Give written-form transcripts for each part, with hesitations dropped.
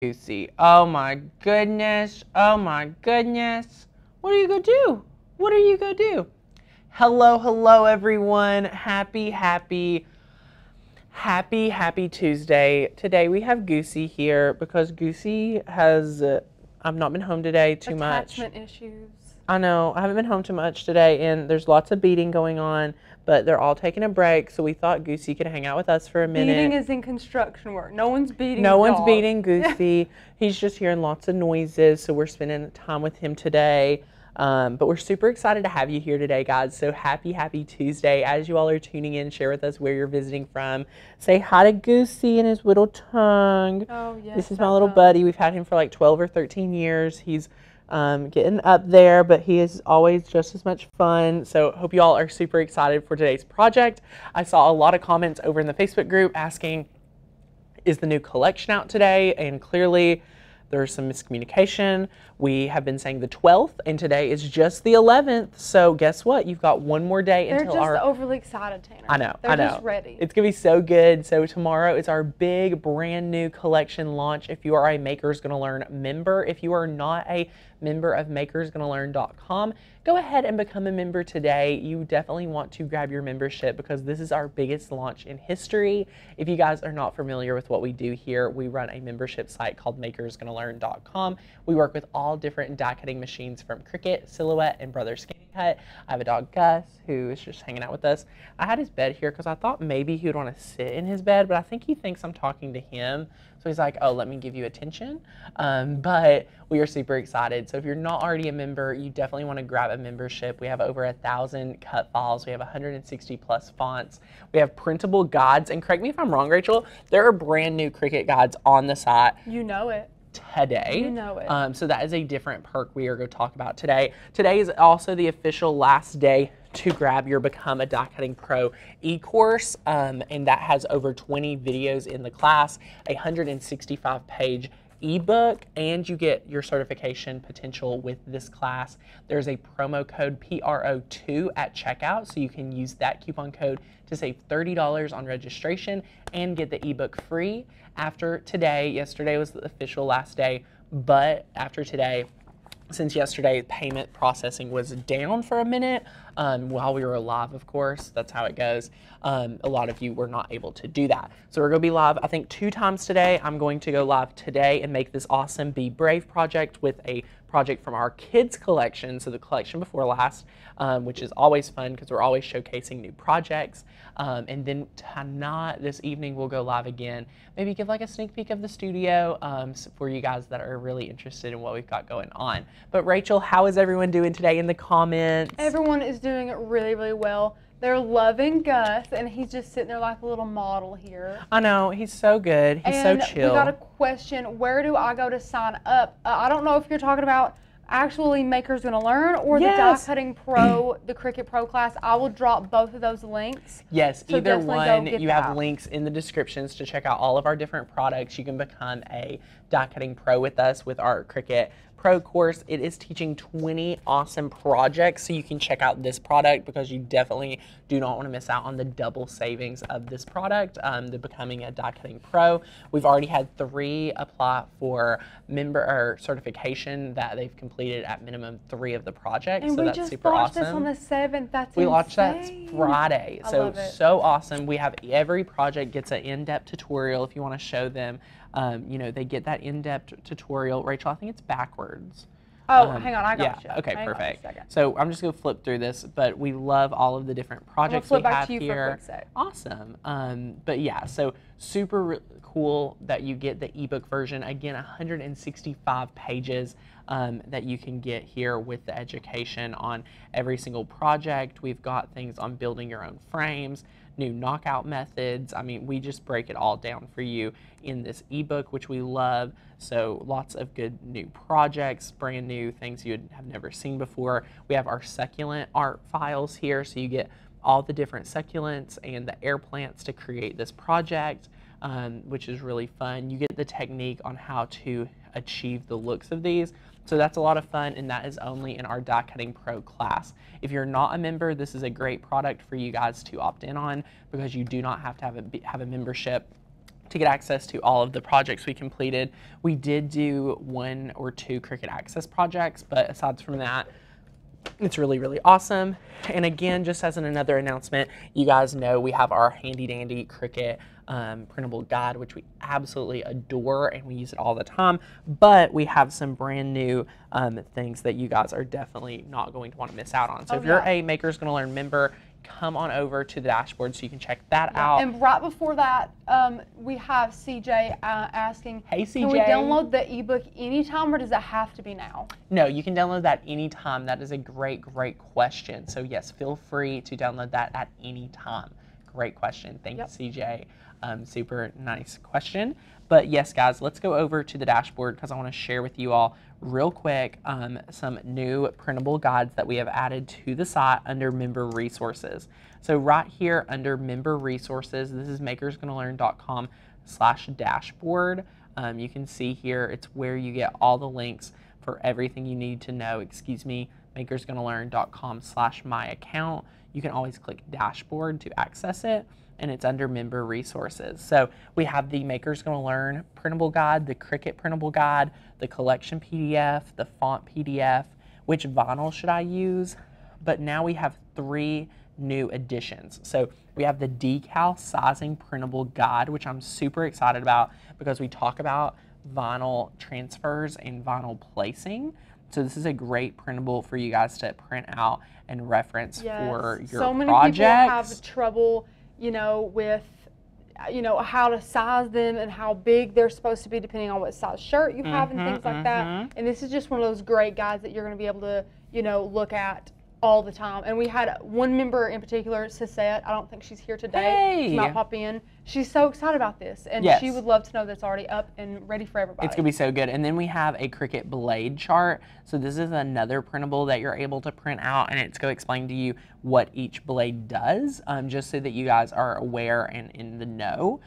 Goosey. Oh my goodness. Oh my goodness. What are you gonna do? What are you gonna do? Hello, hello everyone. Happy Tuesday. Today we have Goosey here because Goosey has, I've not been home today too much. Attachment issues. I know. I haven't been home too much today and there's lots of beading going on, but they're all taking a break, so we thought Goosey could hang out with us for a minute. Beading is in construction work. No one's beating No one's dog. Beating Goosey. He's just hearing lots of noises, so we're spending time with him today. But we're super excited to have you here today, guys. So happy Tuesday. As you all are tuning in, share with us where you're visiting from. Say hi to Goosey and his little tongue. Oh, yes. This is my little buddy. We've had him for like 12 or 13 years. He's getting up there, but he is always just as much fun. So hope you all are super excited for today's project. I saw a lot of comments over in the Facebook group asking, is the new collection out today? And clearly, there's some miscommunication. We have been saying the 12th, and today is just the 11th. So guess what? You've got one more day until our... They're just overly excited, Tanner. I know, I know. They're just ready. It's going to be so good. So tomorrow is our big brand new collection launch. If you are a Makers Gonna Learn member, if you are not a member of MakersGonnaLearn.com, go ahead and become a member today. You definitely want to grab your membership because this is our biggest launch in history. If you guys are not familiar with what we do here, we run a membership site called MakersGonnaLearn.com. We work with all different die cutting machines from Cricut, Silhouette, and Brother Skinny Cut. I have a dog, Gus, who is just hanging out with us. I had his bed here because I thought maybe he would want to sit in his bed, but I think he thinks I'm talking to him. So he's like, oh, let me give you attention. But we are super excited. So if you're not already a member, you definitely want to grab a membership. We have over 1,000 cut files. We have 160 plus fonts. We have printable guides. And correct me if I'm wrong, Rachel, there are brand new Cricut guides on the site. You know it. Today. You know it. So that is a different perk we are going to talk about today. Today is also the official last day to grab your Become a Die Cutting Pro e-course, and that has over 20 videos in the class, a 165-page ebook, and you get your certification potential with this class. There's a promo code PRO2 at checkout, so you can use that coupon code to save $30 on registration and get the ebook free. After today, yesterday was the official last day, but after today, since yesterday, payment processing was down for a minute while we were live, of course. That's how it goes. A lot of you were not able to do that. So we're going to be live, I think, 2 times today. I'm going to go live today and make this awesome Be Brave project with a project from our kids collection, so the collection before last, which is always fun because we're always showcasing new projects. And then tonight, this evening, we'll go live again. Maybe give like a sneak peek of the studio for you guys that are really interested in what we've got going on. But Rachel, how is everyone doing today in the comments? Everyone is doing really well. They're loving Gus, and he's just sitting there like a little model here. I know. He's so good. He's so chill. And we got a question. Where do I go to sign up? I don't know if you're talking about actually Makers Gonna Learn or the Die Cutting Pro, the Cricut Pro class. I will drop both of those links. Yes, so either one. You have links in the descriptions to check out all of our different products. You can become a Die Cutting Pro with us with our Cricut Pro course. It is teaching 20 awesome projects, so you can check out this product because you definitely do not want to miss out on the double savings of this product, the Becoming a Die Cutting Pro. We've already had 3 apply for member or certification that they've completed at minimum 3 of the projects, and so that's super awesome. And we just launched this on the 7th. That's insane. We launched that Friday, so awesome. We have every project gets an in-depth tutorial if you want to show them. You know, they get that in-depth tutorial. Rachel, I think it's backwards. Oh, hang on. I got you. Okay, perfect. So I'm just going to flip through this, but we love all of the different projects we have here. Awesome. But yeah, so super cool that you get the ebook version. Again, 165 pages that you can get here with the education on every single project. We've got things on building your own frames, new knockout methods. I mean, we just break it all down for you in this ebook, which we love. So lots of good new projects, brand new things you have never seen before. We have our succulent art files here, so you get all the different succulents and the air plants to create this project, which is really fun. You get the technique on how to achieve the looks of these. So that's a lot of fun, and that is only in our Die Cutting Pro class. If you're not a member, this is a great product for you guys to opt in on because you do not have to have a membership. to get access to all of the projects we completed. We did do 1 or 2 Cricut Access projects, but aside from that, it's really, really awesome. And again, just as another announcement, you guys know we have our handy dandy Cricut printable guide, which we absolutely adore and we use it all the time, but we have some brand new things that you guys are definitely not going to want to miss out on. So if you're a Makers Gonna Learn member, come on over to the dashboard so you can check that out. And right before that, we have CJ asking, hey CJ, can we download the ebook anytime or does it have to be now? No, you can download that anytime. That is a great, great question. So yes, feel free to download that at any time. Great question. Thank you, CJ. Super nice question. But yes, guys, let's go over to the dashboard because I want to share with you all real quick some new printable guides that we have added to the site under member resources. So right here under member resources, this is MakersGonnaLearn.com/dashboard. You can see here it's where you get all the links for everything you need to know. MakersGonnaLearn.com/my account. You can always click dashboard to access it, and it's under member resources. So we have the Makers Gonna Learn printable guide, the Cricut printable guide, the collection PDF, the font PDF, which vinyl should I use? But now we have 3 new additions. So we have the decal sizing printable guide, which I'm super excited about because we talk about vinyl transfers and vinyl placing. So this is a great printable for you guys to print out and reference for your projects. So many people have trouble, you know, with, you know, how to size them and how big they're supposed to be depending on what size shirt you have and things like that. And this is just one of those great guides that you're going to be able to, you know, look at all the time. And we had one member in particular, Sissette, I don't think she's here today. Hey. She might pop in. She's so excited about this, and she would love to know that's already up and ready for everybody. It's going to be so good. And then we have a Cricut blade chart. So this is another printable that you're able to print out, and it's going to explain to you what each blade does, just so that you guys are aware and in the know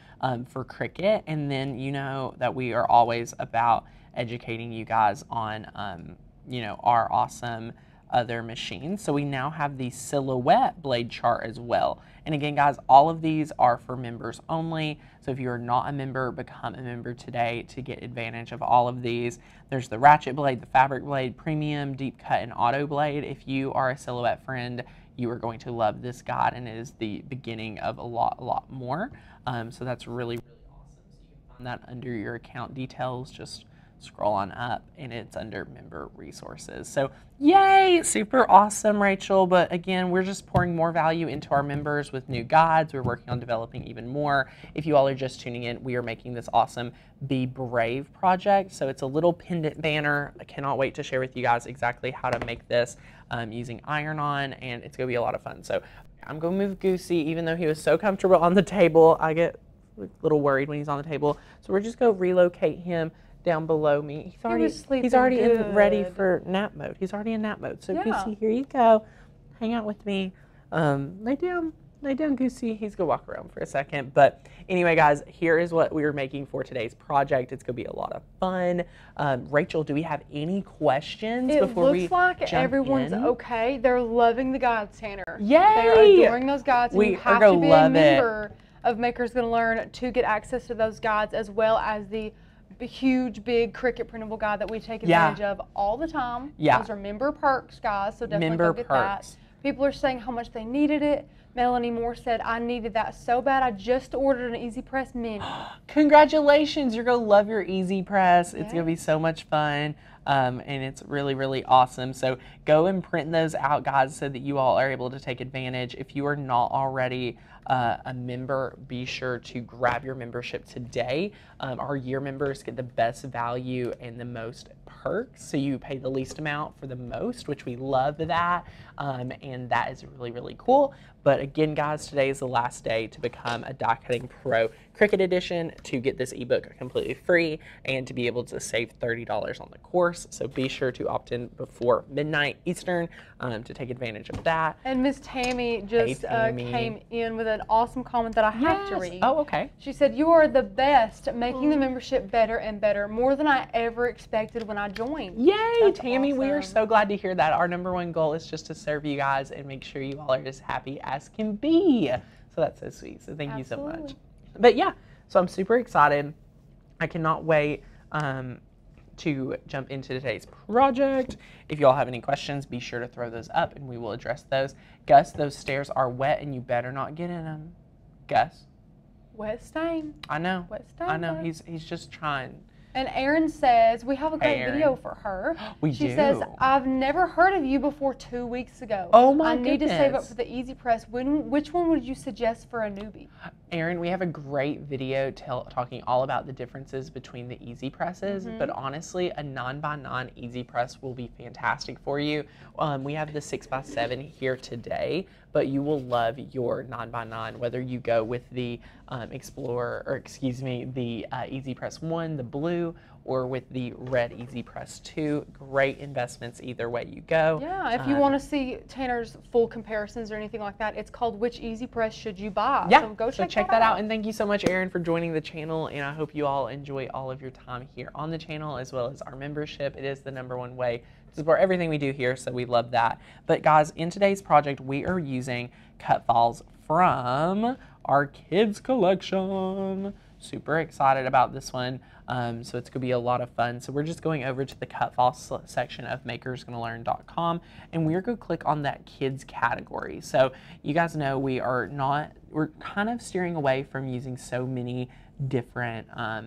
for Cricut. And then you know that we are always about educating you guys on, you know, our awesome other machines. So we now have the silhouette blade chart as well. And again, guys, all of these are for members only. So if you are not a member, become a member today to get advantage of all of these. There's the ratchet blade, the fabric blade, premium, deep cut, and auto blade. If you are a silhouette friend, you are going to love this guide, and it is the beginning of a lot more. So that's really, really awesome. So you can find that under your account details, just scroll on up, and it's under member resources. So yay, super awesome, Rachel. But again, we're just pouring more value into our members with new guides. We're working on developing even more. If you all are just tuning in, we are making this awesome Be Brave project. So it's a little pendant banner. I cannot wait to share with you guys exactly how to make this using iron-on, and it's gonna be a lot of fun. So I'm gonna move Goosey, even though he was so comfortable on the table. I get a little worried when he's on the table. So we're just gonna relocate him down below me. He's already in ready for nap mode. He's already in nap mode. So Goosey, here you go. Hang out with me. Lay down, Goosey. He's gonna walk around for a second. But anyway, guys, here is what we are making for today's project. It's gonna be a lot of fun. Rachel, do we have any questions before we jump in? It looks like everyone's okay. They're loving the guides, Tanner. Yay! They're adoring those guides. We are gonna love it. You have to be a member of Makers Gonna Learn to get access to those guides, as well as the huge, big Cricut printable guide that we take advantage of all the time. Those are member perks, guys, so definitely go get that. People are saying how much they needed it. Melanie Moore said, I needed that so bad, I just ordered an EasyPress mini. Congratulations, you're gonna love your EasyPress. It's gonna be so much fun, and it's really, really awesome. So go and print those out, guys, so that you all are able to take advantage. If you are not already a member, be sure to grab your membership today. Our year members get the best value and the most perks, so you pay the least amount for the most, which we love that, and that is really, really cool. But again, guys, today is the last day to become a Die Cutting Pro Cricut Edition, to get this ebook completely free and to be able to save $30 on the course. So be sure to opt in before midnight Eastern to take advantage of that. And Miss Tammy just came in with an awesome comment that I have to read. Oh, okay. She said, you are the best, making the membership better and better, more than I ever expected when I joined. Yay, that's Tammy, awesome. We are so glad to hear that. Our #1 goal is just to serve you guys and make sure you all are just happy as can be. So that's so sweet. So thank you so much. But yeah, So I'm super excited. I cannot wait to jump into today's project. If y'all have any questions, be sure to throw those up and we will address those. Gus, those stairs are wet and you better not get in them. Gus? Wet stain. I know. Wet stain. I know. He's just trying. And Erin says, we have a great video for her. She says, I've never heard of you before 2 weeks ago. Oh my goodness. I need to save up for the Easy Press. Which one would you suggest for a newbie? Erin, we have a great video talking all about the differences between the Easy Presses, but honestly, a 9x9 Easy Press will be fantastic for you. We have the 6x7 here today, but you will love your 9x9, whether you go with the EasyPress 1, the blue, or with the red EasyPress 2. Great investments either way you go. Yeah, if you want to see Tanner's full comparisons or anything like that, it's called Which EasyPress Should You Buy? Yeah, so go check that out. And thank you so much, Erin, for joining the channel, and I hope you all enjoy all of your time here on the channel as well as our membership. It is the #1 way to support everything we do here, so we love that. But guys, in today's project, we are using cut files from our kids collection. Super excited about this one. So it's going to be a lot of fun. So we're just going over to the cut file section of MakersGonnaLearn.com, and we're going to click on that kids category. So you guys know we're kind of steering away from using so many different, I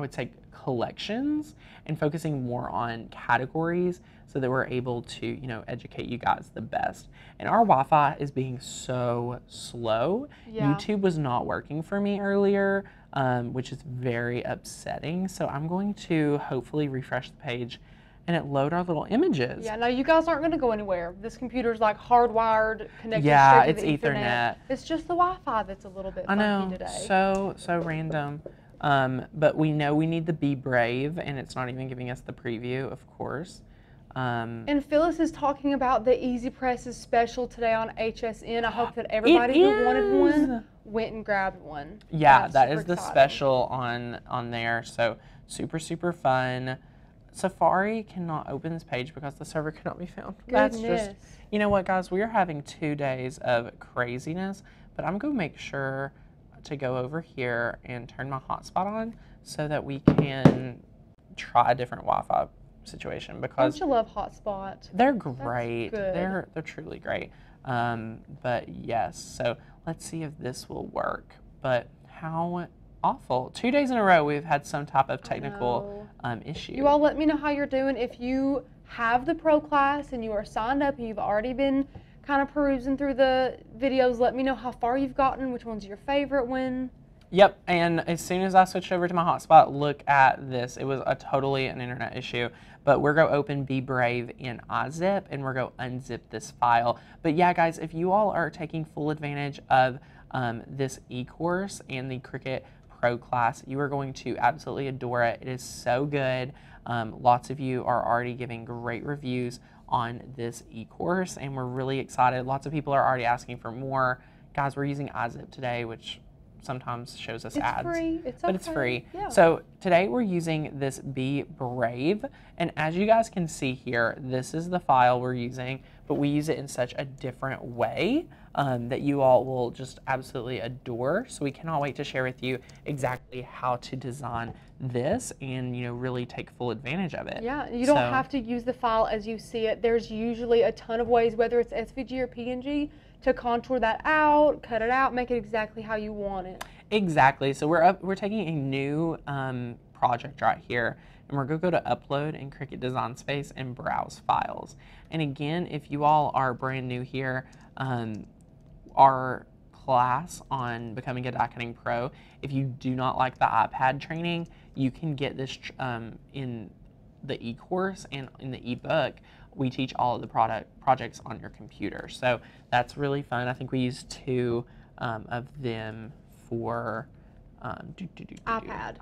would say, collections, and focusing more on categories so that we're able to, you know, educate you guys the best. And our Wi-Fi is being so slow. Yeah. YouTube was not working for me earlier, which is very upsetting. So I'm going to hopefully refresh the page and it load our little images. Yeah, no, you guys aren't going to go anywhere. This computer's like hardwired, connected straight to the Ethernet. It's just the Wi-Fi that's a little bit funky today. So random. But we know we need the Be Brave, and it's not even giving us the preview, of course. And Phyllis is talking about the Easy Press's special today on HSN. I hope that everybody who wanted one went and grabbed one. Yeah, that is the special on there. So super, super fun. Safari cannot open this page because the server cannot be found. Goodness. That's just, you know what, guys, we are having 2 days of craziness, but I'm going to make sure to go over here and turn my hotspot on so that we can try a different Wi-Fi situation, because don't you love hotspot? They're great. They're truly great. But yes, so let's see if this will work. But how awful. 2 days in a row we've had some type of technical issue. You all let me know how you're doing. If you have the pro class and you are signed up and you've already been kind of perusing through the videos, let me know how far you've gotten, which one's your favorite one. Yep, and as soon as I switched over to my hotspot, look at this. It was totally an internet issue. But we're going to open Be Brave in iZip, and we're going to unzip this file. But yeah, guys, if you all are taking full advantage of this e-course and the Cricut Pro class, you are going to absolutely adore it. It is so good. Lots of you are already giving great reviews on this e-course, and we're really excited. Lots of people are already asking for more. Guys, we're using iZip today, which sometimes shows us ads. It's free. But it's free. Yeah. So today we're using this Be Brave, and as you guys can see here, this is the file we're using, but we use it in such a different way that you all will just absolutely adore. So we cannot wait to share with you exactly how to design this and, you know, really take full advantage of it. Yeah, you don't have to use the file as you see it. There's usually a ton of ways, whether it's SVG or PNG, to contour that out, cut it out, make it exactly how you want it. Exactly. So we're taking a new project right here, and we're going to go to Upload in Cricut Design Space and Browse Files. And again, if you all are brand new here, our class on becoming a die cutting pro, if you do not like the iPad training, you can get this in the e-course and in the e-book. We teach all of the projects on your computer. So that's really fun. I think we used 2 of them for iPad.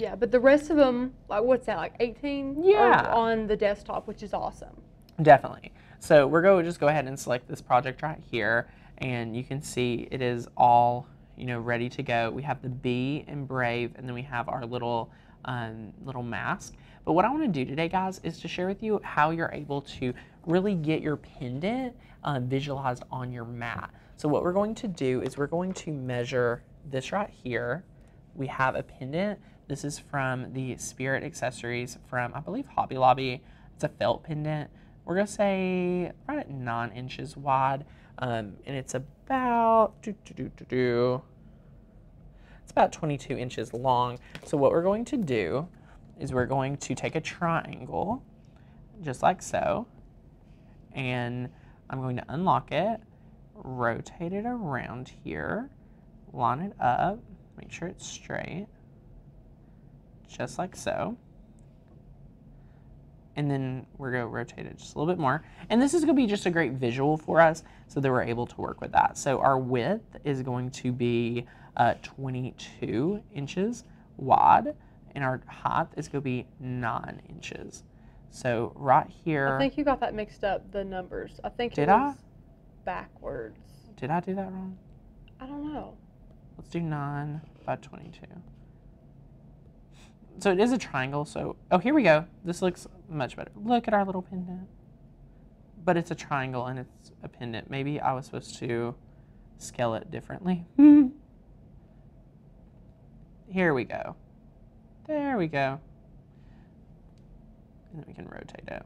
Yeah, but the rest of them, like what's that, like 18? Yeah. Are on the desktop, which is awesome. Definitely. So we're going to just go ahead and select this project right here, and you can see it is all, you know, ready to go. We have the Be and Brave, and then we have our little little mask. But what I want to do today, guys, is to share with you how you're able to really get your pendant visualized on your mat. So what we're going to do is we're going to measure this right here. we have a pendant. This is from the Spirit Accessories from, I believe, Hobby Lobby. It's a felt pendant. We're going to say right at 9 inches wide, and it's about it's about 22 inches long. So what we're going to do is we're going to take a triangle, just like so, and I'm going to unlock it, rotate it around here, line it up, make sure it's straight, just like so. And then we're going to rotate it just a little bit more. And this is going to be just a great visual for us so that we're able to work with that. So our width is going to be 22 inches wide, and our height is going to be 9 inches. So right here. I think you got that mixed up, the numbers. I think it was backwards. Did I do that wrong? I don't know. Let's do 9 by 22. So it is a triangle, so, oh, here we go. This looks much better. Look at our little pendant. But it's a triangle and it's a pendant. Maybe I was supposed to scale it differently. Here we go. There we go. And then we can rotate it.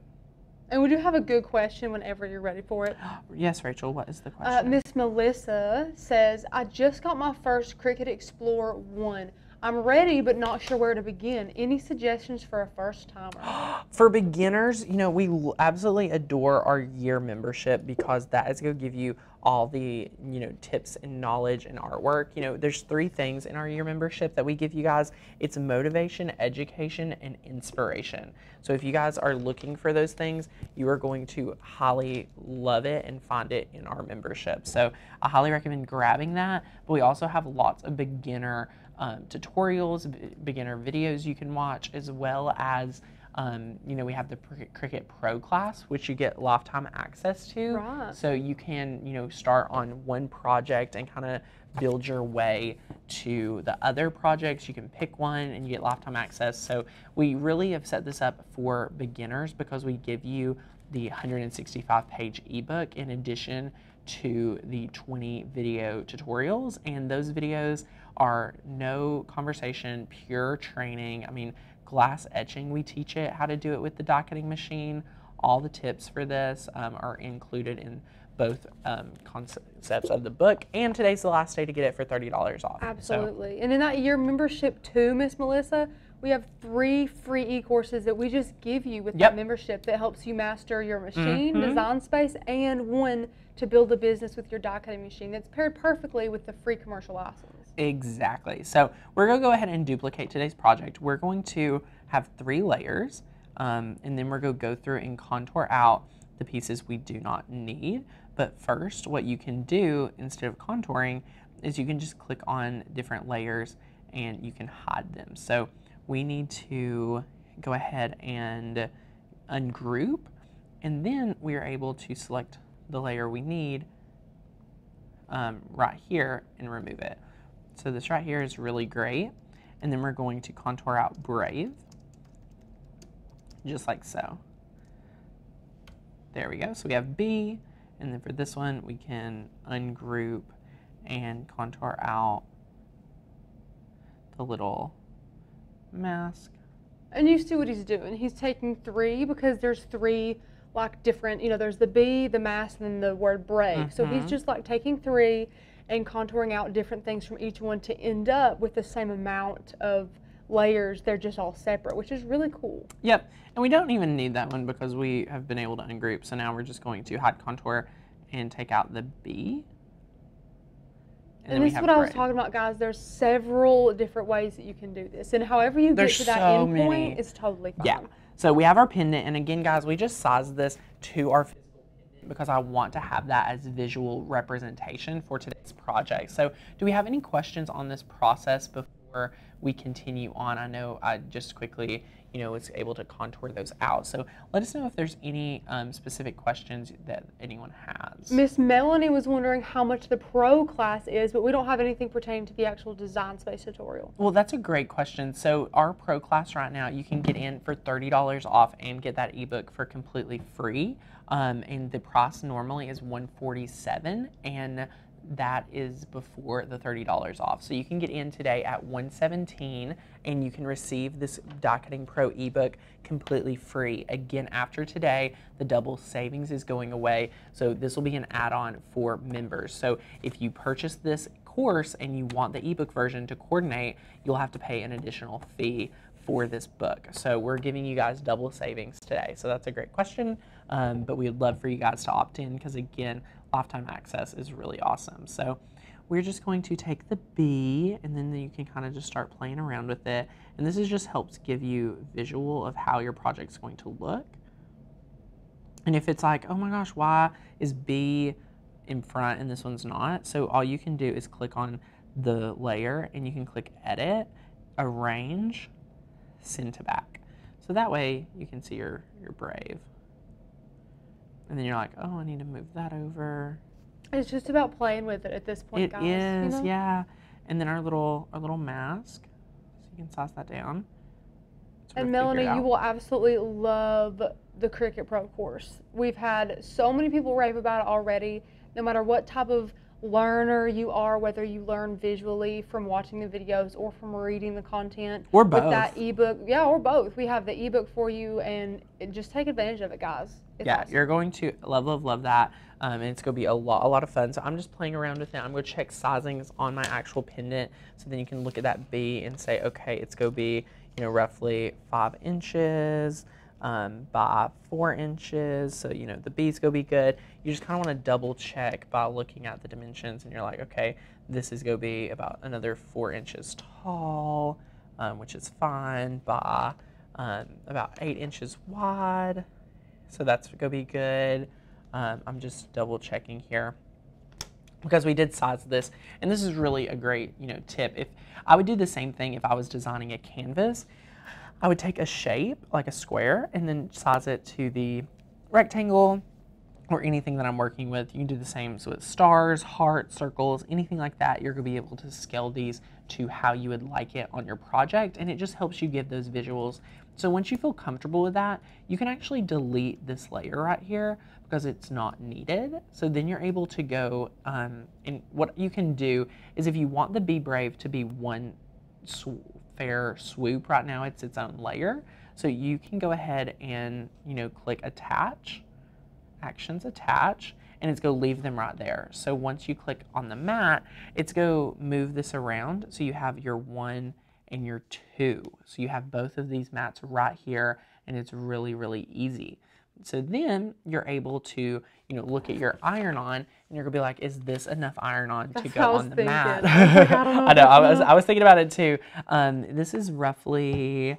And we do have a good question whenever you're ready for it. Yes, Rachel, what is the question? Miss Melissa says, I just got my first Cricut Explore 1. I'm ready, but not sure where to begin. Any suggestions for a first-timer? For beginners, you know, we absolutely adore our year membership because that is going to give you all the, you know, tips and knowledge and artwork. You know, there's 3 things in our year membership that we give you guys. It's motivation, education, and inspiration. So if you guys are looking for those things, you are going to highly love it and find it in our membership. So I highly recommend grabbing that. But we also have lots of beginner tutorials, beginner videos you can watch, as well as, you know, we have the Cricut Pro class, which you get lifetime access to. Right. So you can, you know, start on one project and kind of build your way to the other projects. You can pick one and you get lifetime access. So we really have set this up for beginners because we give you the 165-page ebook in addition to the 20 video tutorials, and those videos are no conversation, pure training. I mean, glass etching, we teach it, how to do it with the die cutting machine. All the tips for this are included in both concepts of the book, and today's the last day to get it for $30 off. Absolutely. So. And in that year membership too, Miss Melissa, we have 3 free e-courses that we just give you with that membership that helps you master your machine, design space, and one to build a business with your die cutting machine that's paired perfectly with the free commercial license. Exactly. So we're going to go ahead and duplicate today's project. We're going to have 3 layers, and then we're going to go through and contour out the pieces we do not need. But first, what you can do instead of contouring is you can just click on different layers and you can hide them. So we need to go ahead and ungroup, and then we are able to select the layer we need right here and remove it. So this right here is really great. And then we're going to contour out Brave, just like so. There we go. So we have B, and then for this one, we can ungroup and contour out the little mask. And you see what he's doing. He's taking 3 because there's 3 like different, you know, there's the B, the mask, and then the word Brave. So he's just like taking 3 and contouring out different things from each one to end up with the same amount of layers. They're just all separate, which is really cool. Yep, and we don't even need that one because we have been able to ungroup. So now we're just going to hide contour and take out the B. And this is what I was talking about, guys. There's several different ways that you can do this. And however you get to that end point is totally fine. Yeah. So we have our pendant, and again, guys, we just sized this to our physical pendant because I want to have that as visual representation for today's project. So do we have any questions on this process before we continue on? I know I just quickly, you know, was able to contour those out. So let us know if there's any specific questions that anyone has. Miss Melanie was wondering how much the Pro class is, but we don't have anything pertaining to the actual Design Space tutorial. Well, that's a great question. So our Pro class right now, you can get in for $30 off and get that ebook for completely free. And the price normally is $147, and that is before the $30 off. So you can get in today at $117 and you can receive this Die Cutting Pro ebook completely free. Again, after today, the double savings is going away. So this will be an add-on for members. So if you purchase this course and you want the ebook version to coordinate, you'll have to pay an additional fee for this book. So we're giving you guys double savings today. So that's a great question, but we would love for you guys to opt in because again, lifetime access is really awesome. So we're just going to take the B and then you can kind of just start playing around with it. And this is just helps give you visual of how your project's going to look. And if it's like, oh my gosh, why is B in front and this one's not? So all you can do is click on the layer and you can click edit, arrange, send to back. So that way you can see your Brave. And then you're like, oh, I need to move that over. It's just about playing with it at this point, guys. It is, you know? Yeah. And then our little mask, so you can size that down. And Melanie, you will absolutely love the Cricut Pro course. We've had so many people rave about it already. No matter what type of learner you are, whether you learn visually from watching the videos or from reading the content, or both. With that ebook, yeah, or both. We have the ebook for you, and just take advantage of it, guys. It's awesome. You're going to love that, and it's going to be a lot of fun. So I'm just playing around with it. I'm going to check sizings on my actual pendant, so then you can look at that B and say, okay, it's going to be, you know, roughly 5 inches. By 4 inches, so you know the B's gonna be good. You just kind of want to double check by looking at the dimensions, and you're like, okay, this is gonna be about another 4 inches tall, which is fine, by about 8 inches wide, so that's gonna be good. I'm just double checking here, because we did size this, and this is really a great, you know, tip. If I would do the same thing if I was designing a canvas, I would take a shape, like a square, and then size it to the rectangle or anything that I'm working with. You can do the same with stars, hearts, circles, anything like that. You're going to be able to scale these to how you would like it on your project, and it just helps you give those visuals. So once you feel comfortable with that, you can actually delete this layer right here because it's not needed. So then you're able to go, and what you can do is if you want the Be Brave to be one fair swoop, right now it's its own layer, so you can go ahead and, you know, click attach, actions attach, and it's going to leave them right there. So once you click on the mat, it's going to move this around, so you have your 1 and your 2, so you have both of these mats right here, and it's really easy. So then you're able to, you know, look at your iron-on, and you're going to be like, is this enough iron-on to go on the mat? I know, I was thinking about it too. This is roughly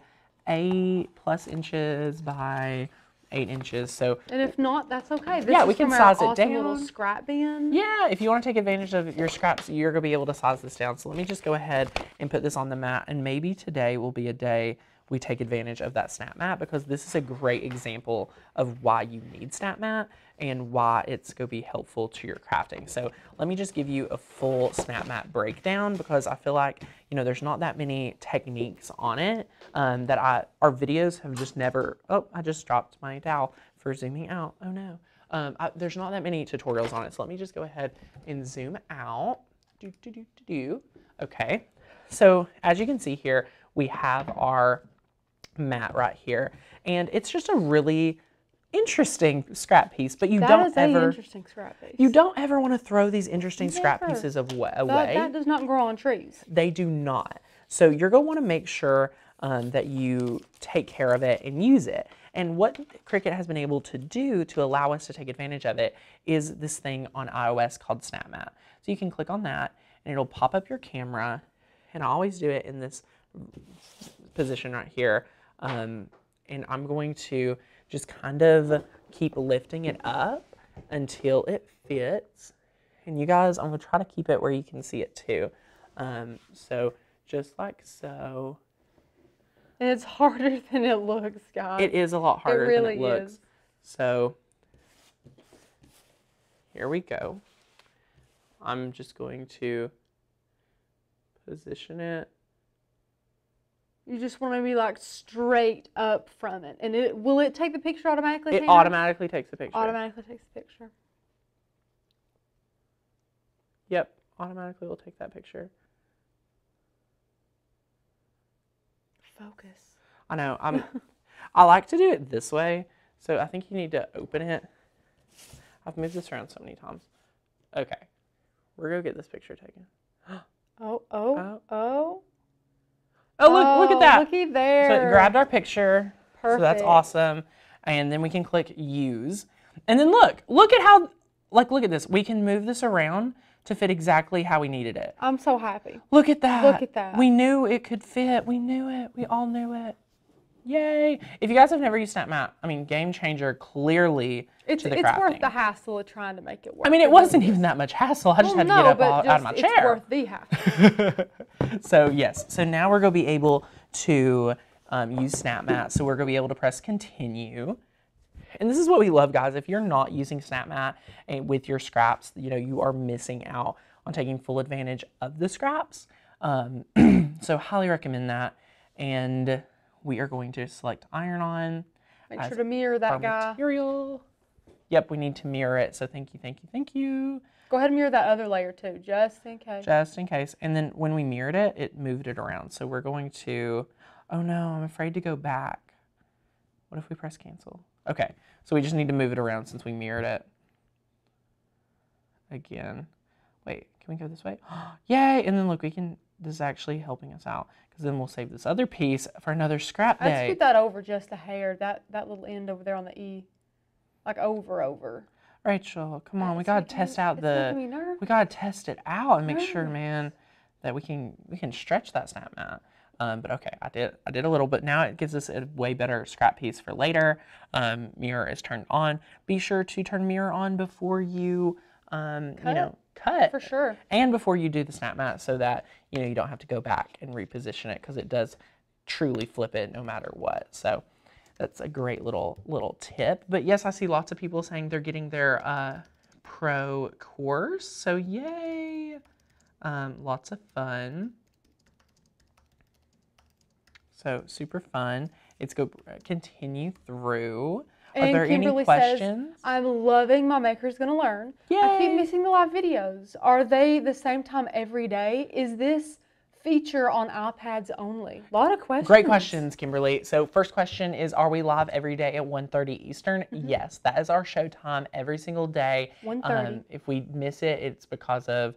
8+ inches by 8 inches. So, and if not, that's okay. This, yeah, we can size it down. Little scrap bin. Yeah, if you want to take advantage of your scraps, you're going to be able to size this down. So let me just go ahead and put this on the mat, and maybe today will be a day we take advantage of that SnapMAT, because this is a great example of why you need SnapMAT and why it's going to be helpful to your crafting. So let me just give you a full SnapMAT breakdown, because I feel like, you know, there's not that many techniques on it that our videos have just never, oh, I just dropped my dowel for zooming out. Oh no. There's not that many tutorials on it. So let me just go ahead and zoom out. Okay. So as you can see here, we have our mat right here, and it's just a really interesting scrap piece, but you don't ever want to throw these interesting scrap pieces away. That does not grow on trees. They do not. So you're going to want to make sure that you take care of it and use it. And what Cricut has been able to do to allow us to take advantage of it is this thing on iOS called SnapMAT. So you can click on that and it'll pop up your camera, and I always do it in this position right here. And I'm going to just kind of keep lifting it up until it fits. And you guys, I'm going to try to keep it where you can see it too. So just like so. And it's harder than it looks, guys. It is a lot harder than it looks. So here we go. I'm just going to position it. You just want to be like straight up from it. And it will it take the picture automatically? It automatically takes the picture. Yep, automatically will take that picture. Focus. I know. I like to do it this way, so I think you need to open it. I've moved this around so many times. Okay, we're gonna get this picture taken. Oh, look at that. Looky there. So it grabbed our picture. Perfect. So that's awesome. And then we can click use. And then look at how, like, look at this. We can move this around to fit exactly how we needed it. I'm so happy. Look at that. Look at that. We knew it could fit. We knew it. We all knew it. Yay. If you guys have never used SnapMAT, I mean, game changer, clearly. It's worth the hassle of trying to make it work. I mean, it wasn't even that much hassle. I just had to get up out of my chair. It's worth the hassle. So, yes. So now we're going to be able to use SnapMAT. So we're going to be able to press continue. And this is what we love, guys. If you're not using SnapMAT with your scraps, you know, you are missing out on taking full advantage of the scraps. So highly recommend that. And we are going to select iron on. Make sure to mirror that guy. Material. Yep, we need to mirror it. So thank you, thank you, thank you. Go ahead and mirror that other layer too, just in case. Just in case. And then when we mirrored it, it moved it around. So we're going to, oh no, I'm afraid to go back. What if we press cancel? Okay, so we just need to move it around since we mirrored it. Again. Wait, can we go this way? Yay! And then look, we can, this is actually helping us out, because then we'll save this other piece for another scrap day. Let's scoot that over just a hair, that little end over there on the E. Like over. Rachel, come on, we gotta test out the, we gotta test it out and make sure, man, that we can stretch that SnapMAT. But okay, I did a little, but now it gives us a way better scrap piece for later. Mirror is turned on. Be sure to turn mirror on before you, cut. For sure. And before you do the SnapMAT, so that, you know, you don't have to go back and reposition it, because it does truly flip it no matter what. So that's a great little tip. But yes, I see lots of people saying they're getting their pro course. So yay, lots of fun. So super fun. It's go continue through. And are there Kimberly any questions? Says, I'm loving my Makers Gonna Learn. Yay. I keep missing the live videos. Are they the same time every day? Is this feature on iPads only? A lot of questions. Great questions, Kimberly. So first question is, are we live every day at 1:30 Eastern? Mm-hmm. Yes, that is our show time every single day. 1:30. If we miss it, it's because of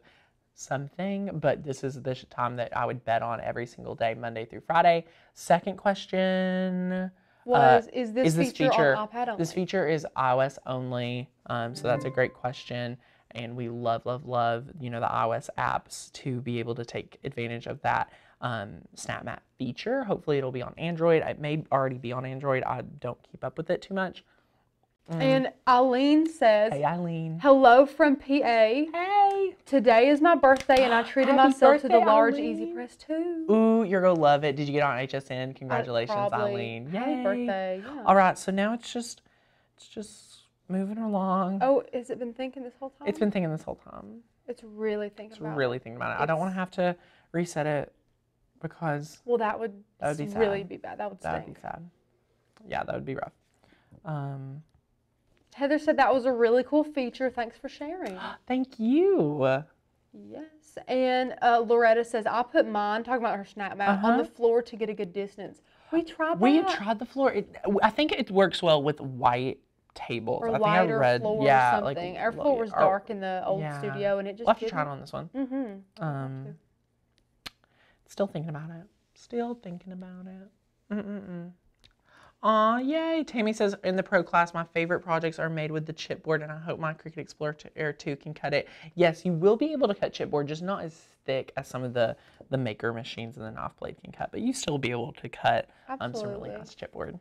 something, but this is the time that I would bet on every single day, Monday through Friday. Second question was, is this feature on iPad only? This feature is iOS only. So that's a great question. And we love, you know, the iOS apps to be able to take advantage of that SnapMAT feature. Hopefully it'll be on Android. It may already be on Android. I don't keep up with it too much. And Eileen says, hey, Eileen. Hello from PA. Hey. Today is my birthday, and I treated myself to the large EasyPress 2. Ooh, you're going to love it. Did you get on HSN? Congratulations, Eileen. Yay. Happy birthday. Yeah. All right, so now it's just moving along. Oh, has it been thinking this whole time? It's been thinking this whole time. It's really thinking about it. It's really thinking about it. I don't want to have to reset it, because... Well, that would really be bad. That would stink. That would be sad. Yeah, that would be rough. Heather said that was a really cool feature. Thanks for sharing. Thank you. Yes. And Loretta says, I put mine, talking about her SnapMAT, on the floor to get a good distance. We tried that. We had tried the floor. I think it works well with white tables. Or I think I read, floor or something. Like, our floor was dark in the old studio, and it just we'll have to try it on this one. Mm-hmm. Still thinking about it. Still thinking about it. Aw, yay. Tammy says, in the pro class, my favorite projects are made with the chipboard, and I hope my Cricut Explorer Air 2 can cut it. Yes, you will be able to cut chipboard, just not as thick as some of the maker machines and the knife blade can cut, but you still be able to cut some really nice chipboard.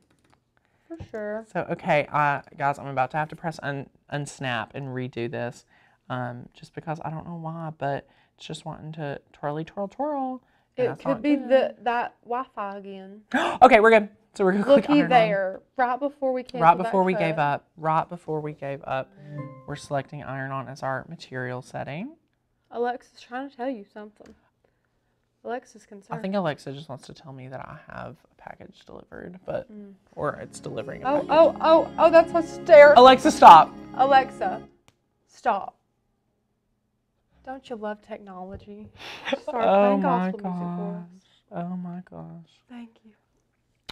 For sure. So, okay, guys, I'm about to have to press unsnap and redo this, just because I don't know why, but it's just wanting to twirly, twirl, twirl. It could be that Wi-Fi again. Okay, we're good. So we're going to click iron on. Right before we gave up, we're selecting iron on as our material setting. Alexa's trying to tell you something. Alexa's concerned. I think Alexa just wants to tell me that I have a package delivered, but or it's delivering. Oh, that's hysterical. Alexa, stop. Alexa, stop. Don't you love technology? Start playing gospel music for us. Oh my gosh. Thank you.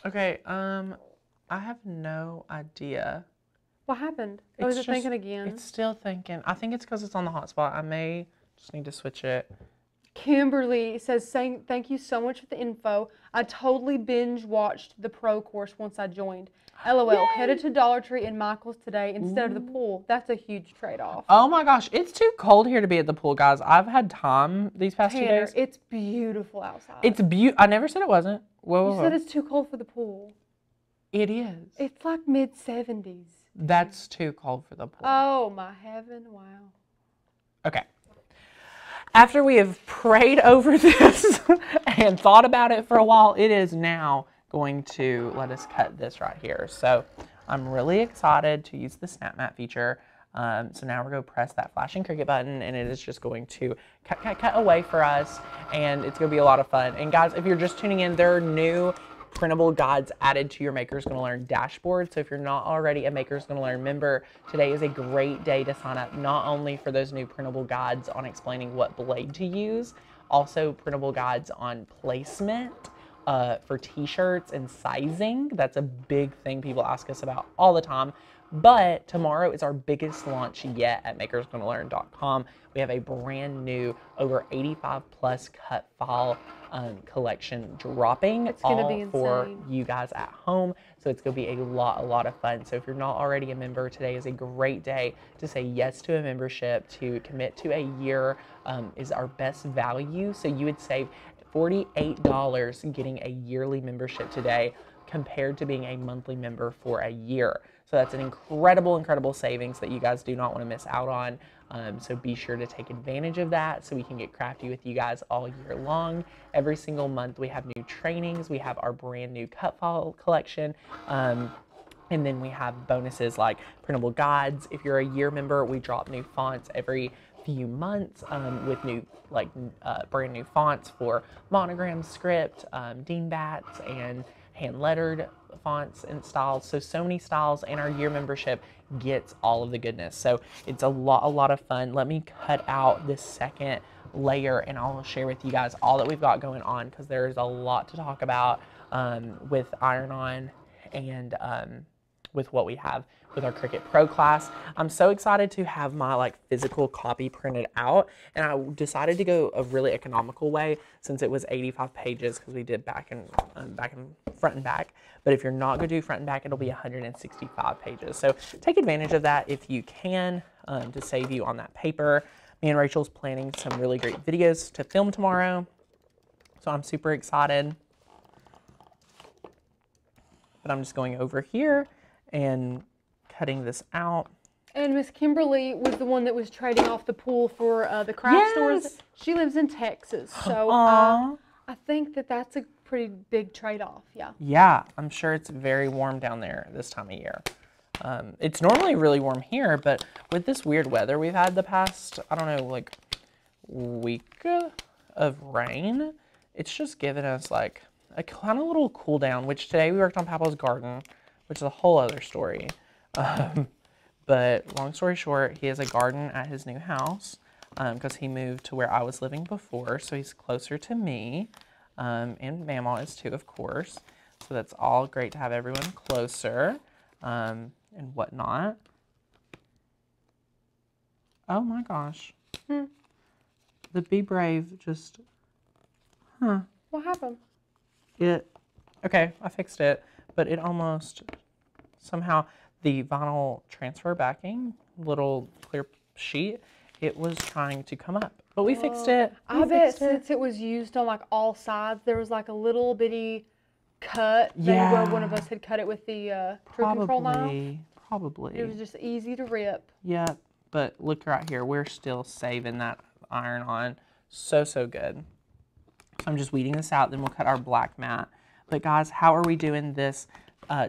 Okay, I have no idea. What happened? Oh, is it thinking again? It's still thinking. I think it's because it's on the hotspot. I may just need to switch it. Kimberly says, saying thank you so much for the info. I totally binge watched the pro course once I joined. LOL. Yay. Headed to Dollar Tree and Michael's today instead of the pool. That's a huge trade-off. Oh my gosh, it's too cold here to be at the pool, guys. I've had time these past 2 days. It's beautiful outside. It's I never said it wasn't. Whoa, you said it's too cold for the pool. It is. It's like mid-70s. That's too cold for the pool. Oh my heaven! Wow. Okay. After we have prayed over this and thought about it for a while, it is now going to let us cut this right here. So I'm really excited to use the SnapMAT feature. So now we're going to press that flashing Cricut button, and it is just going to cut away for us, and it's going to be a lot of fun. And guys, if you're just tuning in, there are new printable guides added to your Makers Gonna Learn dashboard. So if you're not already a Makers Gonna Learn member, today is a great day to sign up, not only for those new printable guides on explaining what blade to use, also printable guides on placement for t-shirts and sizing. That's a big thing people ask us about all the time. But tomorrow is our biggest launch yet at MakersGonnaLearn.com. We have a brand new over 85+ cut file collection dropping. It's gonna be insane for you guys at home. So it's gonna be a lot of fun. So if you're not already a member, today is a great day to say yes to a membership, to commit to a year is our best value. So you would save $48 getting a yearly membership today compared to being a monthly member for a year. So that's an incredible, incredible savings that you guys do not want to miss out on. So be sure to take advantage of that so we can get crafty with you guys all year long. Every single month we have new trainings. We have our brand new cut file collection. And then we have bonuses like printable guides. If you're a year member, we drop new fonts every few months with new, like brand new fonts for monogram script, Deanbats, and hand-lettered fonts and styles. So many styles, and our year membership gets all of the goodness. So it's a lot of fun. Let me cut out this second layer and I'll share with you guys all that we've got going on, because there's a lot to talk about with iron-on and with what we have with our Cricut Pro class. I'm so excited to have my like physical copy printed out, and I decided to go a really economical way since it was 85 pages because we did front and back. But if you're not gonna do front and back, it'll be 165 pages. So take advantage of that if you can to save you on that paper. Me and Rachel's planning some really great videos to film tomorrow, so I'm super excited. But I'm just going over here and cutting this out. And Miss Kimberly was the one that was trading off the pool for the craft stores. She lives in Texas, so I think that that's a pretty big trade-off. Yeah. Yeah, I'm sure it's very warm down there this time of year. It's normally really warm here, but with this weird weather we've had the past, I don't know, like week of rain, it's just given us like a kind of little cool down. Which today we worked on Papa's garden, which is a whole other story. But long story short, he has a garden at his new house because he moved to where I was living before, so he's closer to me, and Mamaw is too, of course. So that's all great to have everyone closer and whatnot. Oh my gosh, the Be Brave just, What happened? Okay, I fixed it, but it almost somehow. The vinyl transfer backing, little clear sheet, it was trying to come up. But we fixed it. I bet since it was used on like all sides, there was like a little bitty cut where one of us had cut it with the true control knife. Probably. It was just easy to rip. Yeah, but look right here. We're still saving that iron on. So good. So I'm just weeding this out. Then we'll cut our black mat. But guys, how are we doing this?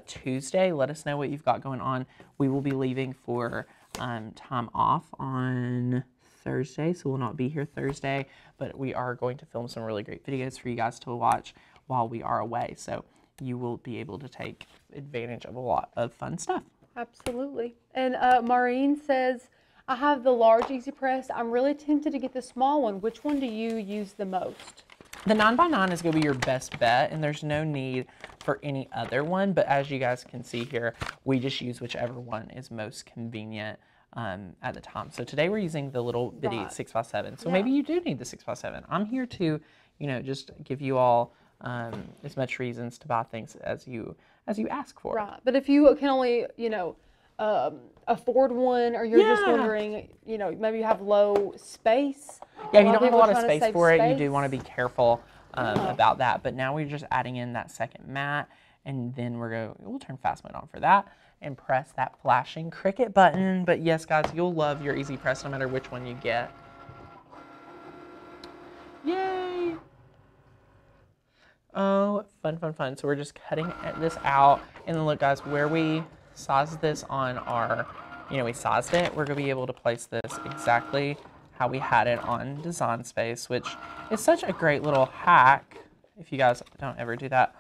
Tuesday, let us know what you've got going on. We will be leaving for time off on Thursday, so we'll not be here Thursday, but we are going to film some really great videos for you guys to watch while we are away, so you will be able to take advantage of a lot of fun stuff. Absolutely. And Maureen says, I have the large EasyPress. I'm really tempted to get the small one. Which one do you use the most? The 9x9 is going to be your best bet, and there's no need for any other one, but as you guys can see here, we just use whichever one is most convenient at the time. So today we're using the little bitty 6x7. So maybe you do need the 6x7. I'm here to, you know, just give you all as much reasons to buy things as you ask for. Right, but if you can only, you know, afford one, or you're just wondering, you know, maybe you have low space. Yeah, if you don't have a lot of space for it, you do want to be careful about that. But now we're just adding in that second mat, and then we'll turn fast mode on for that and press that flashing Cricut button. But yes, guys, you'll love your EasyPress no matter which one you get. Yay! Oh, fun, fun, fun. So we're just cutting this out, and then look, guys, where we size this on our, you know, we sized it, we're going to be able to place this exactly how we had it on Design Space, which is such a great little hack if you guys don't ever do that.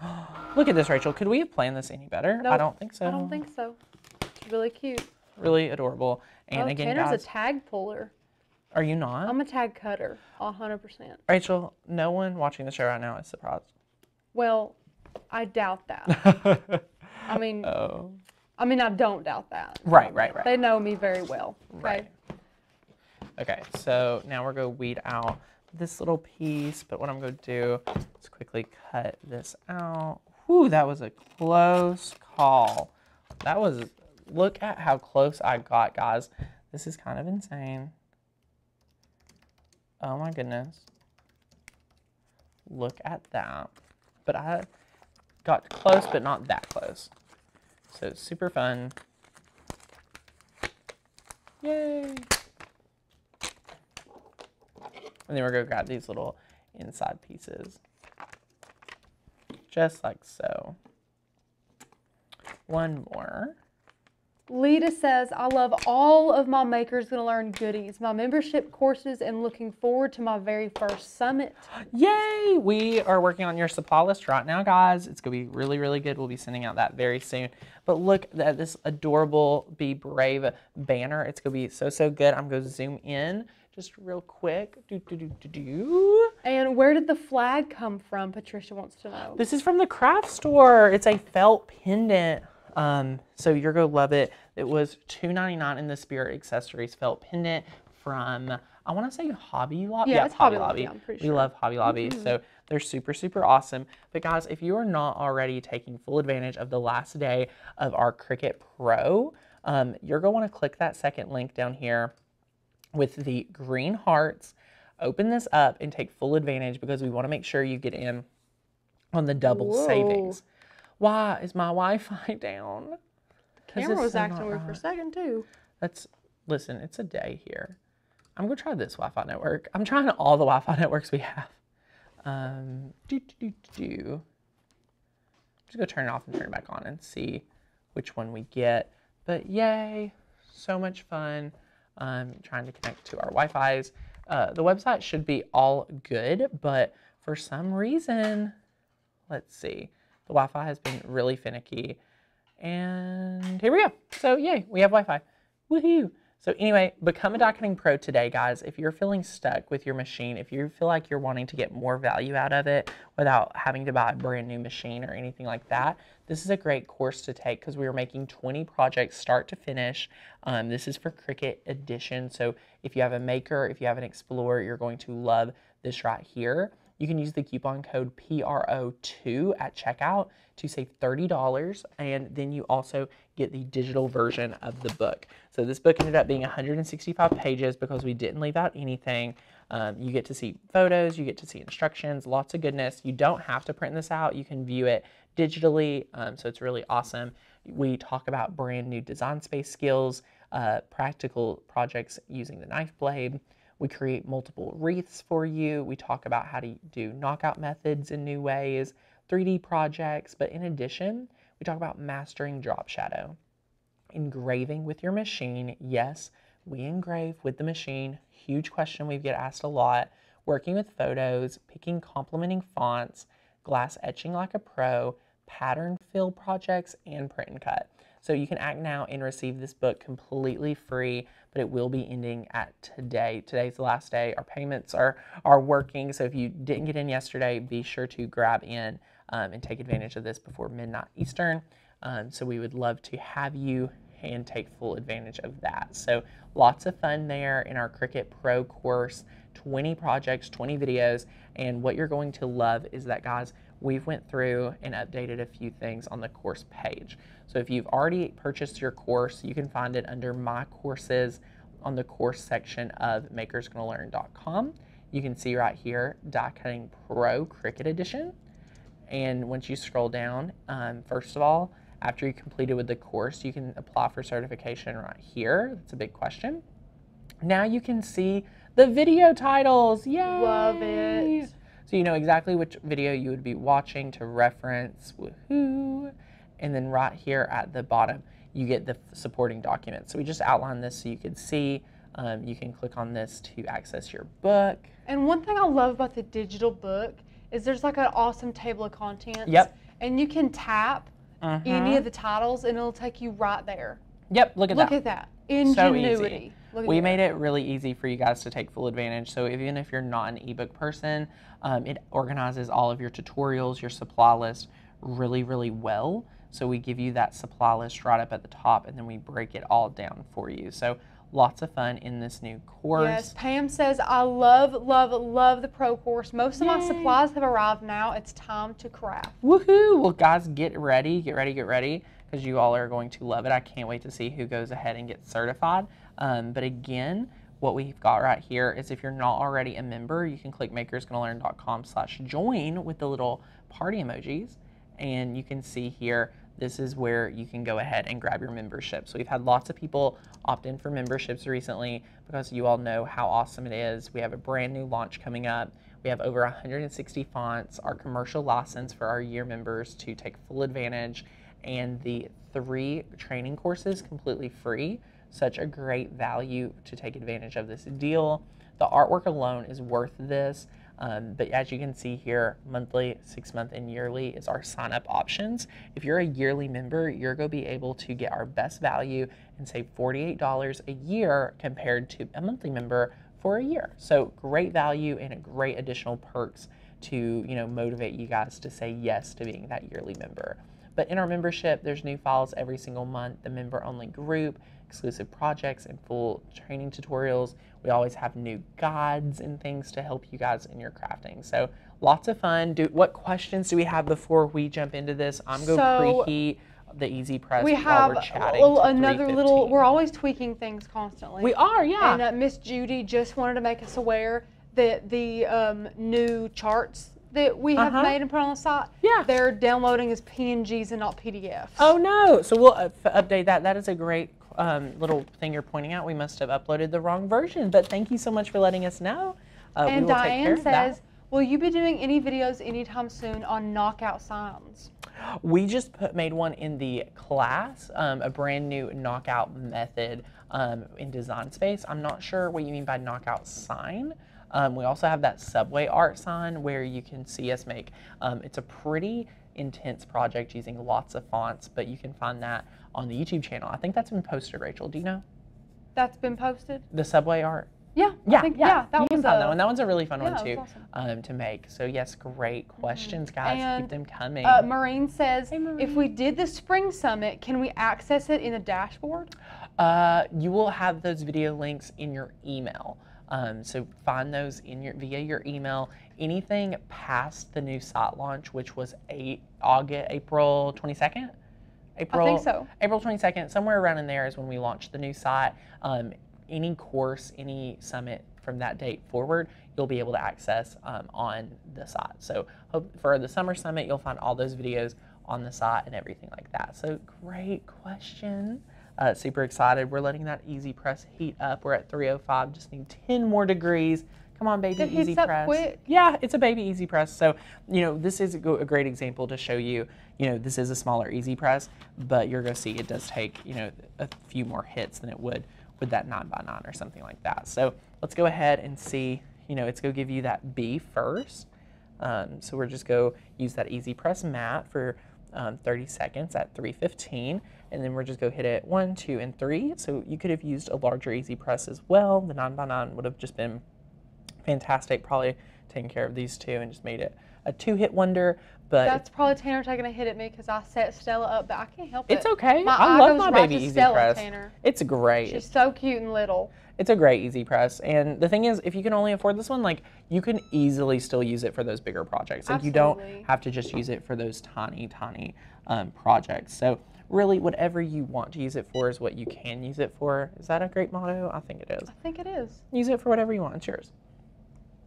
Look at this, Rachel. Could we have planned this any better? Nope. I don't think so. I don't think so. It's really cute. Really adorable. And again, Tanner's guys, a tag puller. Are you not? I'm a tag cutter, 100%. Rachel, no one watching the show right now is surprised. Well, I doubt that. I mean... Oh. I mean, I don't doubt that. Right, right, right. They know me very well. Okay? Right. Okay, so now we're going to weed out this little piece, but what I'm going to do is quickly cut this out. Whew, that was a close call. That was, look at how close I got, guys. This is kind of insane. Oh my goodness. Look at that. But I got close, but not that close. So it's super fun. Yay! And then we're going to grab these little inside pieces. Just like so. One more. Lita says, I love all of my Makers Gonna Learn goodies, my membership courses, and looking forward to my very first summit. Yay! We are working on your supply list right now, guys. It's going to be really, really good. We'll be sending out that very soon. But look at this adorable Be Brave banner. It's going to be so, so good. I'm going to zoom in just real quick. And where did the flag come from? Patricia wants to know. This is from the craft store. It's a felt pendant. So you're going to love it. It was $2.99 in the Spirit Accessories felt pendant from, I want to say Hobby Lobby. Yeah, it's Hobby Lobby. I'm pretty sure. We love Hobby Lobby. Mm-hmm. So they're super, super awesome. But guys, if you are not already taking full advantage of the last day of our Cricut Pro, you're going to want to click that second link down here with the green hearts, open this up and take full advantage because we want to make sure you get in on the double savings. Why is my Wi-Fi down? The camera was acting weird for a second too. Listen, it's a day here. I'm gonna try this Wi-Fi network. I'm trying all the Wi-Fi networks we have. Just go turn it off and turn it back on and see which one we get. But yay, so much fun. Trying to connect to our Wi-Fis. The website should be all good, but for some reason, let's see. The Wi-Fi has been really finicky, and here we go. So yay, we have Wi-Fi. Woohoo! So anyway, become a die cutting pro today, guys. If you're feeling stuck with your machine, if you feel like you're wanting to get more value out of it without having to buy a brand new machine or anything like that, this is a great course to take because we are making 20 projects start to finish. This is for Cricut Edition. So if you have a maker, if you have an explorer, you're going to love this right here. You can use the coupon code PRO2 at checkout to save $30, and then you also get the digital version of the book. So this book ended up being 165 pages because we didn't leave out anything. You get to see photos, you get to see instructions, lots of goodness. You don't have to print this out. You can view it digitally, so it's really awesome. We talk about brand new Design Space skills, practical projects using the knife blade. We create multiple wreaths for you. We talk about how to do knockout methods in new ways, 3D projects, but in addition, we talk about mastering drop shadow, engraving with your machine. Yes, we engrave with the machine. Huge question we get asked a lot. Working with photos, picking complementing fonts, glass etching like a pro, pattern fill projects, and print and cut. So you can act now and receive this book completely free, but it will be ending at today. Today's the last day. Our payments are working, so if you didn't get in yesterday, be sure to grab in and take advantage of this before midnight Eastern. So we would love to have you and take full advantage of that. So lots of fun there in our Cricut Pro course, 20 projects, 20 videos, and what you're going to love is that, guys, we've went through and updated a few things on the course page. So if you've already purchased your course, you can find it under My Courses on the course section of MakersGonnaLearn.com. You can see right here, Die Cutting Pro Cricut Edition. And once you scroll down, first of all, after you completed with the course, you can apply for certification right here. That's a big question. Now you can see the video titles. Yay! Love it. So you know exactly which video you would be watching to reference. Woohoo! And then right here at the bottom, you get the supporting documents. So we just outlined this so you can see. You can click on this to access your book. And one thing I love about the digital book is there's like an awesome table of contents. Yep. And you can tap any of the titles, and it'll take you right there. Yep, look at that. Look at that. Ingenuity. So easy. We made it really easy for you guys to take full advantage. So even if you're not an ebook person, it organizes all of your tutorials, your supply list really, really well. So we give you that supply list right up at the top, and then we break it all down for you. So lots of fun in this new course. Yes, Pam says, I love, love, love the Pro course. Most of my supplies have arrived now. It's time to craft. Woohoo! Well, guys, get ready, because you all are going to love it. I can't wait to see who goes ahead and gets certified. But again, what we've got right here is if you're not already a member, you can click makersgonnalearn.com/join with the little party emojis, and you can see here, this is where you can go ahead and grab your membership. So we've had lots of people opt in for memberships recently because you all know how awesome it is. We have a brand new launch coming up. We have over 160 fonts, our commercial license for our year members to take full advantage, and the 3 training courses completely free. Such a great value to take advantage of this deal. The artwork alone is worth this. But as you can see here, monthly, 6-month, and yearly is our sign-up options. If you're a yearly member, you're going to be able to get our best value and save $48 a year compared to a monthly member for a year. So great value and a great additional perks to, you know, motivate you guys to say yes to being that yearly member. But in our membership, there's new files every single month, the member-only group, exclusive projects, and full training tutorials. We always have new guides and things to help you guys in your crafting. So lots of fun. What questions do we have before we jump into this? I'm going to preheat the EasyPress while we're chatting. We have another little, we're always tweaking things constantly. We are, yeah. And Miss Judy just wanted to make us aware that the new charts that we have made and put on the site, they're downloading as PNGs and not PDFs. Oh no, so we'll update that. That is a great little thing you're pointing out. We must have uploaded the wrong version, but thank you so much for letting us know. And we will Diane take care says, will you be doing any videos anytime soon on knockout sounds? We just made one in the class, a brand new knockout method in Design Space. I'm not sure what you mean by knockout sign. We also have that subway art sign where you can see us make, it's a pretty intense project using lots of fonts, but you can find that on the YouTube channel. I think that's been posted, Rachel. Do you know? That's been posted? The subway art? Yeah. Yeah, I think, yeah. That you can find that one. That one's a really fun one, too, awesome. To make. So, yes, great questions, guys. And keep them coming. Maureen says, hey, Maureen. If we did the Spring Summit, can we access it in a dashboard? You will have those video links in your email. So find those in your via your email. Anything past the new site launch, which was April 22nd? I think so. April 22nd, somewhere around in there is when we launched the new site. Any course, any summit from that date forward, you'll be able to access on the site. So for the summer summit, you'll find all those videos on the site and everything like that. So great question. Super excited. We're letting that EasyPress heat up. We're at 305. Just need 10 more degrees. Come on, baby, EasyPress. Quick. Yeah, it's a baby EasyPress. So, you know, this is a great example to show you, you know, this is a smaller EasyPress, but you're going to see it does take, you know, a few more hits than it would with that 9x9 or something like that. So let's go ahead and see, you know, it's going to give you that B first. So we're just going to use that EasyPress mat for 30 seconds at 315. and then we're just gonna hit it 1, 2, and 3. So you could have used a larger EasyPress as well. The 9x9 would have just been fantastic, probably taking care of these two and just made it a two-hit wonder. But that's probably Tanner taking a hit at me because I set Stella up, but I can't help it. It's okay. I love my baby EasyPress. It's great. She's so cute and little. It's a great EasyPress. And the thing is, if you can only afford this one, like, you can easily still use it for those bigger projects. Like, you don't have to just use it for those tiny projects. So really, whatever you want to use it for is what you can use it for. Is that a great motto? I think it is. I think it is. Use it for whatever you want. It's yours.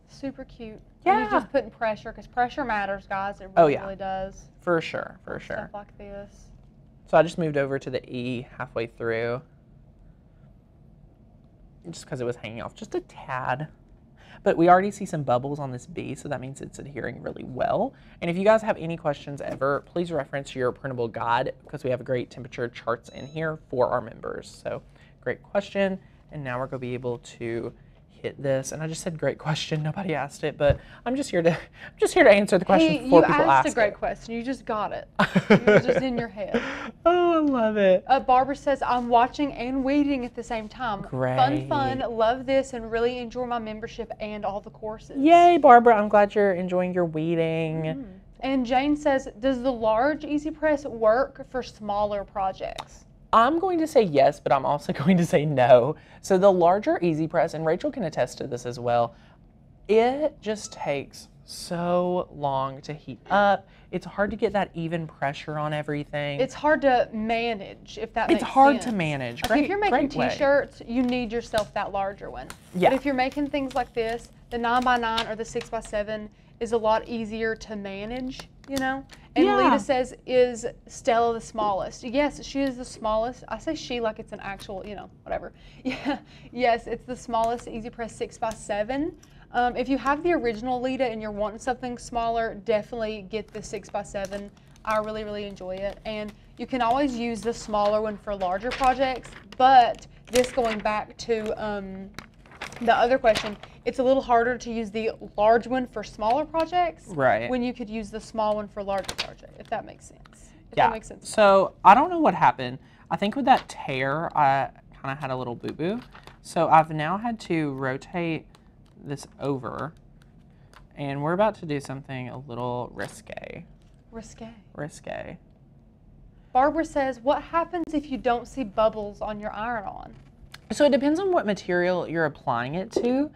Super cute. Yeah. You're just putting pressure, because pressure matters, guys. It really, really does. For sure, for sure. Stuff like this. So I just moved over to the E halfway through, just because it was hanging off just a tad. But we already see some bubbles on this B, so that means it's adhering really well. And if you guys have any questions ever, please reference your printable guide, because we have great temperature charts in here for our members. So great question. And now we're going to be able to hit this. And I just said great question. Nobody asked it, but I'm just here to answer the question before people ask. You asked a great question. You just got it. It was just in your head. Oh, I love it. Barbara says, I'm watching and waiting at the same time. Great. Fun. Love this and really enjoy my membership and all the courses. Yay, Barbara. I'm glad you're enjoying your waiting. Mm. And Jane says, does the large EasyPress work for smaller projects? I'm going to say yes, but I'm also going to say no. So the larger EasyPress, and Rachel can attest to this as well, it just takes so long to heat up. It's hard to get that even pressure on everything. It's hard to manage, if that makes sense. It's hard to manage. Like, if you're making t-shirts, you need yourself that larger one. Yeah. But if you're making things like this, the 9x9 or the 6x7 is a lot easier to manage, you know? And Lita says, is Stella the smallest? Yes, she is the smallest. I say she like it's an actual, you know, whatever. Yeah. Yes, it's the smallest EasyPress 6x7. If you have the original Lita and you're wanting something smaller, definitely get the 6x7. I really, really enjoy it. And you can always use the smaller one for larger projects, but this, going back to the other question, it's a little harder to use the large one for smaller projects, right, when you could use the small one for larger projects, if that makes sense. That makes sense. So I don't know what happened. I think with that tear, I kind of had a little boo-boo. So I've now had to rotate this over, and we're about to do something a little risque. Risque? Risque. Barbara says, what happens if you don't see bubbles on your iron-on? So it depends on what material you're applying it to.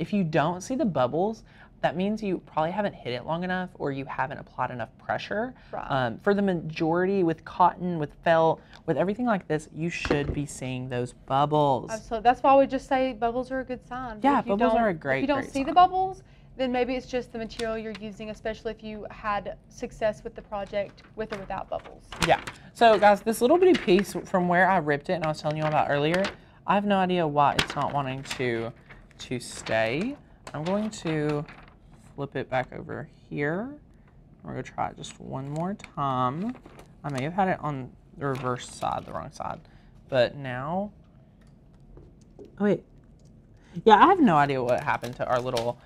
If you don't see the bubbles, that means you probably haven't hit it long enough, or you haven't applied enough pressure. Right. For the majority, with cotton, with felt, with everything like this, you should be seeing those bubbles. Absolutely. That's why we just say bubbles are a good sign. Yeah, bubbles are a great sign. If you don't see the bubbles, then maybe it's just the material you're using, especially if you had success with the project with or without bubbles. Yeah. So guys, this little bitty piece from where I ripped it and I was telling you about earlier, I have no idea why it's not wanting to stay. I'm going to flip it back over here. We're going to try it just one more time. I may have had it on the reverse side, the wrong side, but now, oh wait. Yeah, I have no idea what happened to our little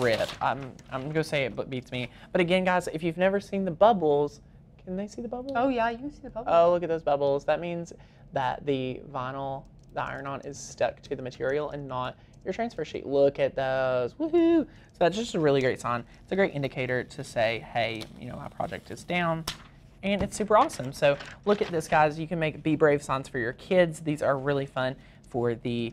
rip. I'm going to say it, but beats me. But again, guys, if you've never seen the bubbles, can they see the bubbles? Oh yeah, you can see the bubbles. Oh, look at those bubbles. That means that the vinyl, the iron-on, is stuck to the material and not your transfer sheet. Look at those. Woohoo! So that's just a really great sign. It's a great indicator to say, hey, you know, my project is down, and it's super awesome. So look at this, guys. You can make Be Brave signs for your kids. These are really fun for the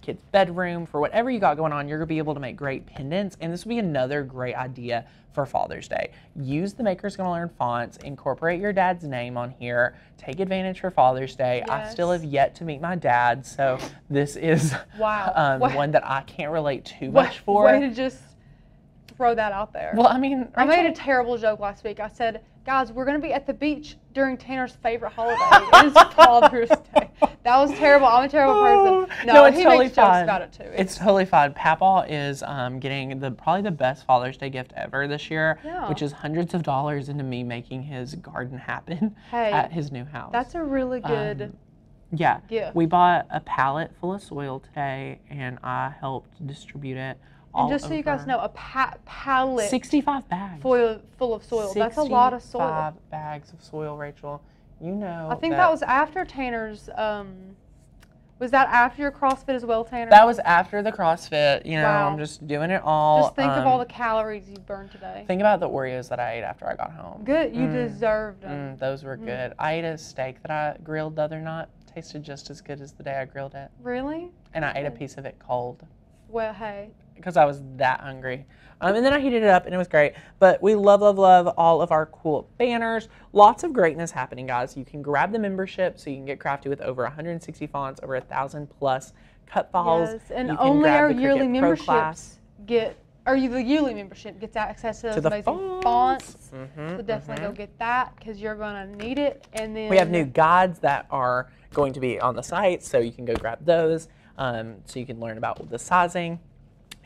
kids' bedroom, for whatever you got going on. You're going to be able to make great pendants, and this would be another great idea for Father's Day. Use the Makers Gonna Learn fonts, incorporate your dad's name on here, take advantage for Father's Day. Yes. I still have yet to meet my dad, so this is one that I can't relate too much for. Way to just throw that out there. Well, I mean, I made a terrible joke last week. I said, guys, we're going to be at the beach during Tanner's favorite holiday. It is Father's Day. That was terrible. I'm a terrible person. No, it's totally fine. About it too. It's totally fine. Papaw is getting probably the best Father's Day gift ever this year, which is hundreds of dollars into me making his garden happen at his new house. That's a really good gift. We bought a pallet full of soil today, and I helped distribute it. And just so you guys know, a pallet, 65 bags full of soil. That's a lot of soil. 65 bags of soil, Rachel. you know. I think that was after Tanner's. Was that after your CrossFit as well, Tanner? That was after the CrossFit. You know, wow. I'm just doing it all. Just think of all the calories you burned today. Think about the Oreos that I ate after I got home. Good. You deserved them. Those were good. I ate a steak that I grilled the other night. Tasted just as good as the day I grilled it. Really? And I ate a piece of it cold. Well, hey. Because I was that hungry. And then I heated it up and it was great. But we love, love, love all of our cool banners. Lots of greatness happening, guys. You can grab the membership so you can get crafty with over 160 fonts, over 1,000 plus cut files. Yes, and you can only grab our yearly memberships get, or the yearly membership gets access to those amazing fonts. So definitely go get that because you're going to need it. And then we have new guides that are going to be on the site, so you can go grab those. So you can learn about the sizing.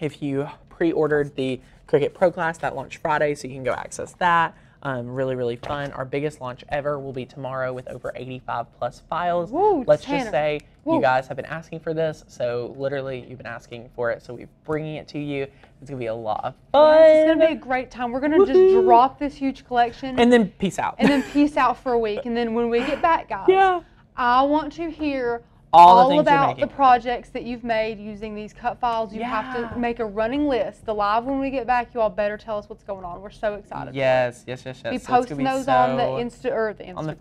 If you pre-ordered the Cricut Pro class, that launched Friday, so you can go access that. Really, really fun. Our biggest launch ever will be tomorrow with over 85 plus files. Woo, let's just say you guys have been asking for this, so literally you've been asking for it, so we're bringing it to you. It's going to be a lot of fun. It's going to be a great time. We're going to just drop this huge collection. And then peace out. And then peace out for a week. And then when we get back, guys, I want to hear all about the projects that you've made using these cut files. You have to make a running list. The live when we get back, you all better tell us what's going on. We're so excited. Yes, yes, yes, yes. Be posting those on the Insta or the Instagram, on the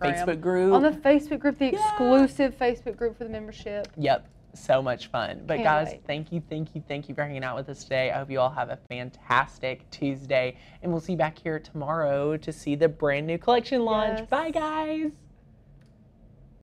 Facebook group, the exclusive Facebook group for the membership. Yep, so much fun. But guys, thank you, thank you, thank you for hanging out with us today. I hope you all have a fantastic Tuesday, and we'll see you back here tomorrow to see the brand new collection launch. Bye, guys.